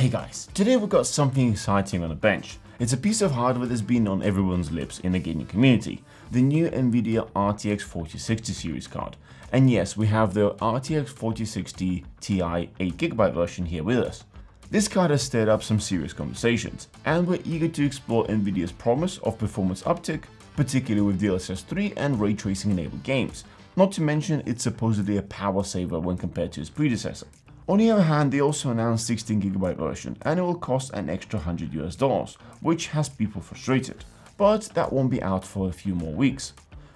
Hey guys, today we've got something exciting on the bench. It's a piece of hardware that's been on everyone's lips in the gaming community, the new NVIDIA RTX 4060 series card. And yes, we have the RTX 4060 Ti 8GB version here with us. This card has stirred up some serious conversations, and we're eager to explore NVIDIA's promise of performance uptick, particularly with DLSS 3 and ray tracing enabled games, not to mention it's supposedly a power saver when compared to its predecessor. On the other hand, they also announced 16GB version, and it will cost an extra $100 US, which has people frustrated, but that won't be out for a few more weeks.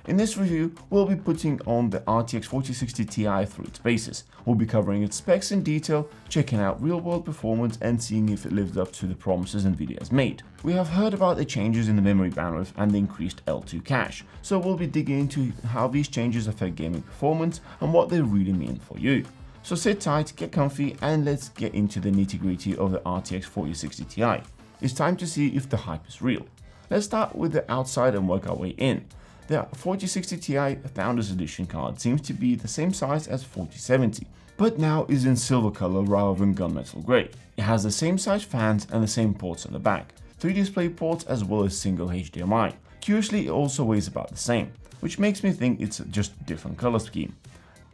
In this review, we'll be putting on the RTX 4060 Ti through its paces. We'll be covering its specs in detail, checking out real-world performance and seeing if it lived up to the promises NVIDIA has made. We have heard about the changes in the memory bandwidth and the increased L2 cache, so we'll be digging into how these changes affect gaming performance and what they really mean for you. So sit tight, get comfy, and let's get into the nitty-gritty of the RTX 4060 Ti. It's time to see if the hype is real. Let's start with the outside and work our way in. The 4060 Ti Founders Edition card seems to be the same size as 4070, but now is in silver color rather than gunmetal grey. It has the same size fans and the same ports on the back, 3 display ports as well as single HDMI. Curiously, it also weighs about the same, which makes me think it's just a different color scheme.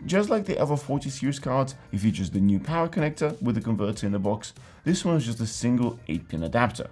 Just like the other 40 series cards, it features the new power connector with the converter in the box. This one is just a single 8-pin adapter.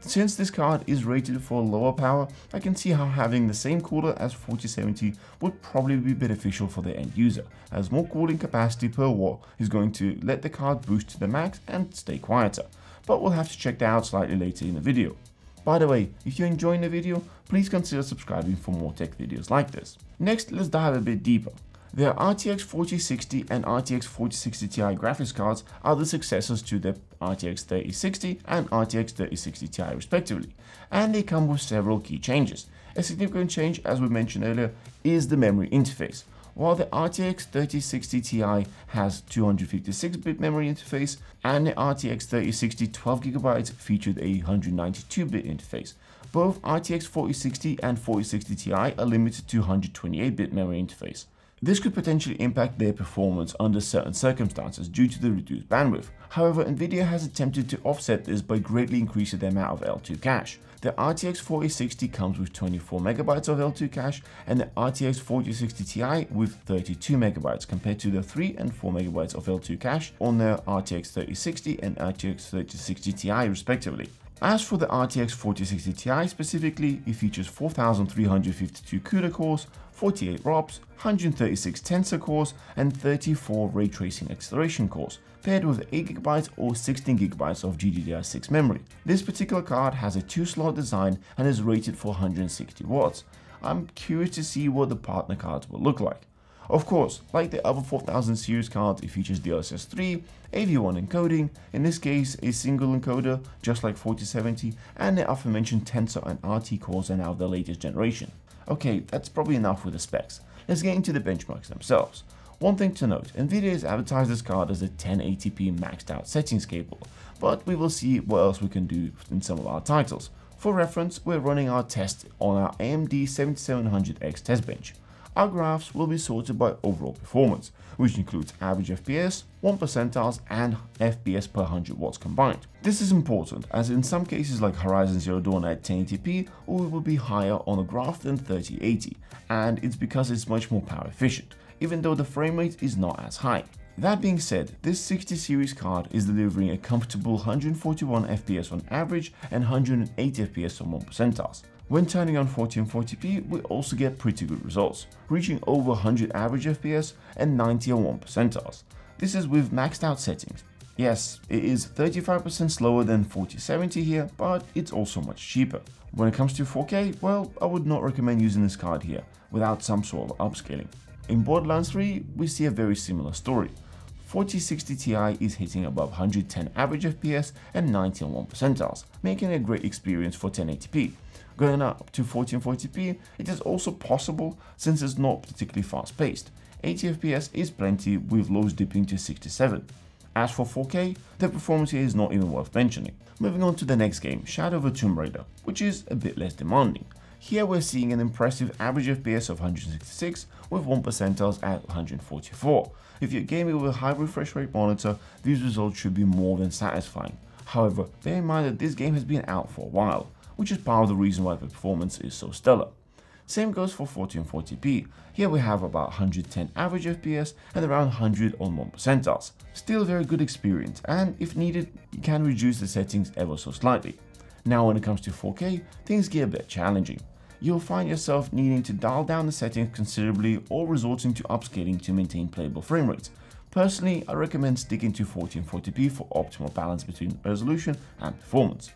Since this card is rated for lower power, I can see how having the same cooler as 4070 would probably be beneficial for the end user, as more cooling capacity per watt is going to let the card boost to the max and stay quieter, but we'll have to check that out slightly later in the video. By the way, if you're enjoying the video, please consider subscribing for more tech videos like this. Next, let's dive a bit deeper. Their RTX 4060 and RTX 4060 Ti graphics cards are the successors to the RTX 3060 and RTX 3060 Ti respectively, and they come with several key changes. A significant change, as we mentioned earlier, is the memory interface. While the RTX 3060 Ti has 256-bit memory interface and the RTX 3060 12GB featured a 192-bit interface, both RTX 4060 and 4060 Ti are limited to 128-bit memory interface. This could potentially impact their performance under certain circumstances due to the reduced bandwidth. However, NVIDIA has attempted to offset this by greatly increasing the amount of L2 cache. The RTX 4060 comes with 24 MB of L2 cache and the RTX 4060 Ti with 32 MB compared to the 3 and 4 MB of L2 cache on the RTX 3060 and RTX 3060 Ti respectively. As for the RTX 4060 Ti specifically, it features 4,352 CUDA cores, 48 ROPs, 136 tensor cores, and 34 ray tracing acceleration cores, paired with 8GB or 16GB of GDDR6 memory. This particular card has a 2-slot design and is rated for 160 watts. I'm curious to see what the partner cards will look like. Of course, like the other 4000 series cards, it features DLSS 3, AV1 encoding, in this case a single encoder just like 4070, and the aforementioned tensor and RT cores are now the latest generation. Okay, that's probably enough with the specs. Let's get into the benchmarks themselves. One thing to note, NVIDIA has advertised this card as a 1080p maxed out settings capable, but we will see what else we can do in some of our titles. For reference, we're running our test on our AMD 7700X test bench. Our graphs will be sorted by overall performance, which includes average FPS, 1 percentiles and FPS per 100 watts combined. This is important as in some cases like Horizon Zero Dawn at 1080p, we will be higher on a graph than 3080, and it's because it's much more power efficient, even though the frame rate is not as high. That being said, this 60 series card is delivering a comfortable 141 FPS on average and 180 FPS on 1 percentiles. When turning on 1440p, we also get pretty good results, reaching over 100 average FPS and 90 on 1 percentiles. This is with maxed out settings. Yes, it is 35% slower than 4070 here, but it's also much cheaper. When it comes to 4K, well, I would not recommend using this card here without some sort of upscaling. In Borderlands 3, we see a very similar story. 4060 Ti is hitting above 110 average FPS and 90 on 1 percentiles, making it a great experience for 1080p. Going up to 1440p, it is also possible since it's not particularly fast paced. 80 FPS is plenty with lows dipping to 67. As for 4K, the performance here is not even worth mentioning. Moving on to the next game, Shadow of the Tomb Raider, which is a bit less demanding. Here we're seeing an impressive average FPS of 166 with 1 percentiles at 144. If you're gaming with a high refresh rate monitor, these results should be more than satisfying. However, bear in mind that this game has been out for a while, which is part of the reason why the performance is so stellar. Same goes for 1440p. Here we have about 110 average FPS and around 100 on 1 percentiles. Still a very good experience, and if needed, you can reduce the settings ever so slightly. Now when it comes to 4K, things get a bit challenging. You'll find yourself needing to dial down the settings considerably or resorting to upscaling to maintain playable frame rates. Personally, I recommend sticking to 1440p for optimal balance between resolution and performance.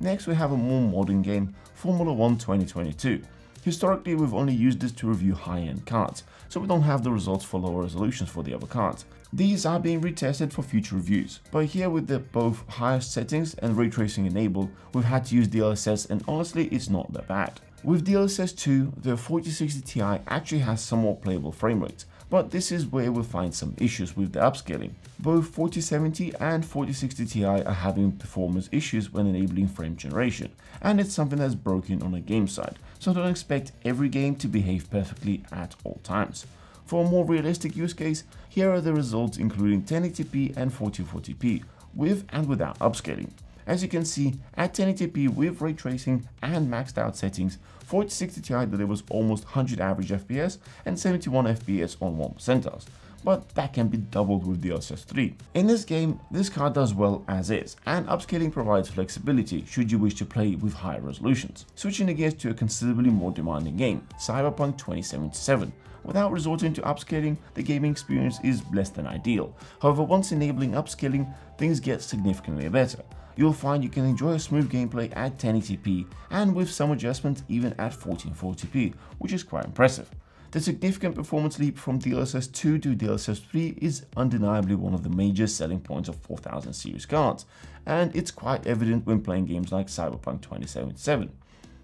Next we have a more modern game, Formula 1 2022. Historically, we've only used this to review high-end cards, so we don't have the results for lower resolutions for the other cards. These are being retested for future reviews, but here with the both higher settings and ray tracing enabled, we've had to use DLSS, and honestly it's not that bad. With DLSS 2, the 4060 Ti actually has somewhat playable frame rates, but this is where we'll find some issues with the upscaling. Both 4070 and 4060 Ti are having performance issues when enabling frame generation, and it's something that's broken on the game side, so don't expect every game to behave perfectly at all times. For a more realistic use case, here are the results including 1080p and 1440p, with and without upscaling. As you can see, at 1080p with ray tracing and maxed out settings, 4060 Ti delivers almost 100 average FPS and 71 FPS on 1 percentiles, but that can be doubled with DLSS 3. In this game, this card does well as is, and upscaling provides flexibility should you wish to play with higher resolutions. Switching the gears to a considerably more demanding game, Cyberpunk 2077. Without resorting to upscaling, the gaming experience is less than ideal. However, once enabling upscaling, things get significantly better. You'll find you can enjoy a smooth gameplay at 1080p and with some adjustments even at 1440p, which is quite impressive. The significant performance leap from DLSS 2 to DLSS 3 is undeniably one of the major selling points of 4000 series cards, and it's quite evident when playing games like Cyberpunk 2077.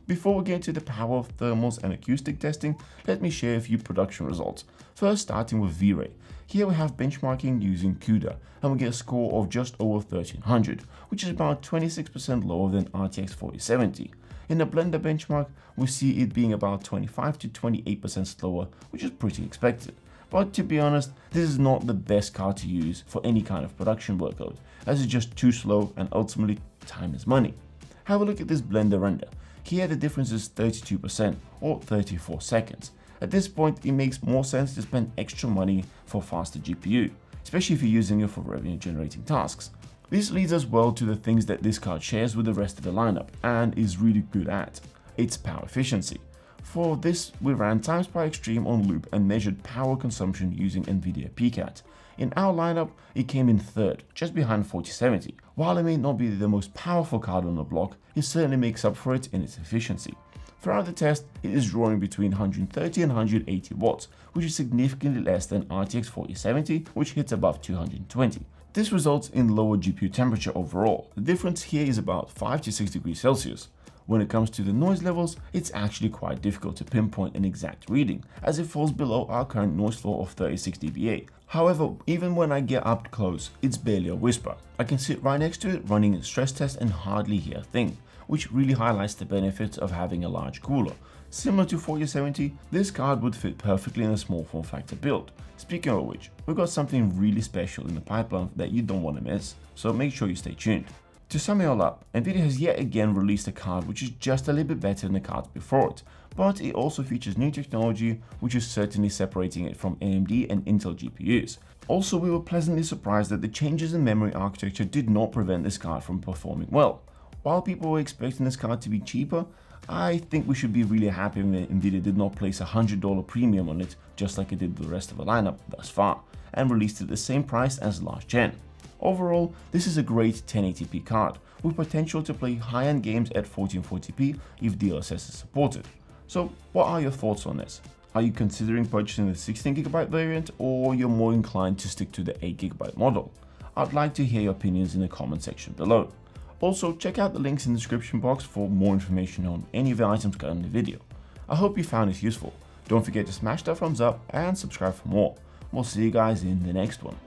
Before we get to the power, thermals and acoustic testing, let me share a few production results. First, starting with V-Ray. Here we have benchmarking using CUDA, and we get a score of just over 1300, which is about 26% lower than RTX 4070. In the Blender benchmark, we see it being about 25 to 28% slower, which is pretty expected. But to be honest, this is not the best card to use for any kind of production workload, as it's just too slow and ultimately time is money. Have a look at this Blender render. Here the difference is 32% or 34 seconds. At this point, it makes more sense to spend extra money for faster GPU, especially if you're using it for revenue generating tasks. This leads us well to the things that this card shares with the rest of the lineup and is really good at. Its power efficiency. For this, we ran Timespy Extreme on loop and measured power consumption using NVIDIA PCAT. In our lineup, it came in third, just behind 4070. While it may not be the most powerful card on the block, it certainly makes up for it in its efficiency. Throughout the test, it is drawing between 130 and 180 watts, which is significantly less than RTX 4070, which hits above 220. This results in lower GPU temperature overall. The difference here is about 5 to 6 degrees Celsius. When it comes to the noise levels, it's actually quite difficult to pinpoint an exact reading, as it falls below our current noise floor of 36 dBA. However, even when I get up close, it's barely a whisper. I can sit right next to it running a stress test and hardly hear a thing, which really highlights the benefits of having a large cooler. Similar to 4070, this card would fit perfectly in a small form factor build. Speaking of which, we've got something really special in the pipeline that you don't want to miss, so make sure you stay tuned. To sum it all up, NVIDIA has yet again released a card which is just a little bit better than the cards before it, but it also features new technology which is certainly separating it from AMD and Intel GPUs. Also, we were pleasantly surprised that the changes in memory architecture did not prevent this card from performing well. While people were expecting this card to be cheaper, I think we should be really happy that NVIDIA did not place a $100 premium on it just like it did the rest of the lineup thus far, and released it at the same price as last gen. Overall, this is a great 1080p card, with potential to play high-end games at 1440p if DLSS is supported. So what are your thoughts on this? Are you considering purchasing the 16GB variant, or you're more inclined to stick to the 8GB model? I'd like to hear your opinions in the comment section below. Also, check out the links in the description box for more information on any of the items covered in the video. I hope you found this useful. Don't forget to smash that thumbs up and subscribe for more. We'll see you guys in the next one.